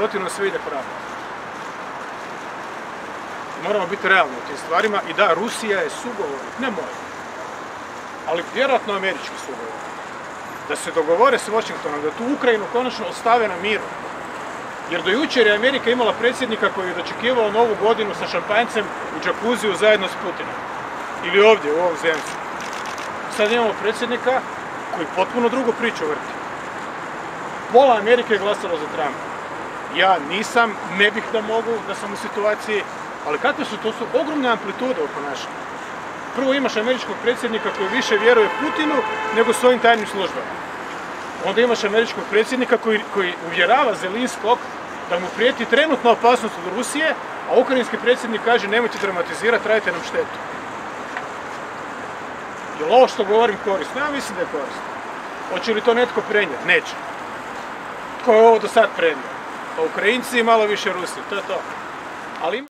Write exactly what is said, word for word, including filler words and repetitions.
protivno sve ide pravno. Moramo biti realni u tim stvarima i da, Rusija je sugovornik, ne moj, ali vjerojatno američki sugovornik. Da se dogovore s Washingtonom, da tu Ukrajinu konačno ostave na miru. Jer do jučer je Amerika imala predsjednika koji je dočekivao novu godinu sa šampanjcem u džakuziju zajedno s Putinom. Ili ovdje, u ovom zemlju. Sad imamo predsjednika koji potpuno drugu priču vrti. Pola Amerike je glasalo za Trumpa. Ja nisam, ne bih da mogu, da sam u situaciji, ali kakve su, to su ogromne amplitude u ponašanju. Prvo imaš američkog predsjednika koji više vjeruje Putinu nego svojim tajnim službama. Onda imaš američkog predsjednika koji, koji uvjerava Zelinskog da mu prijeti trenutna opasnost od Rusije, a ukrajinski predsjednik kaže nemojte dramatizirati, radite nam štetu. Je li ovo što govorim korisno? Ja mislim da je korisno. Hoće li to netko prenijeti? Neće. Tko je ovo do sad prenio? Pa Ukrajinci i malo više Rusi, to je to. Ali ima...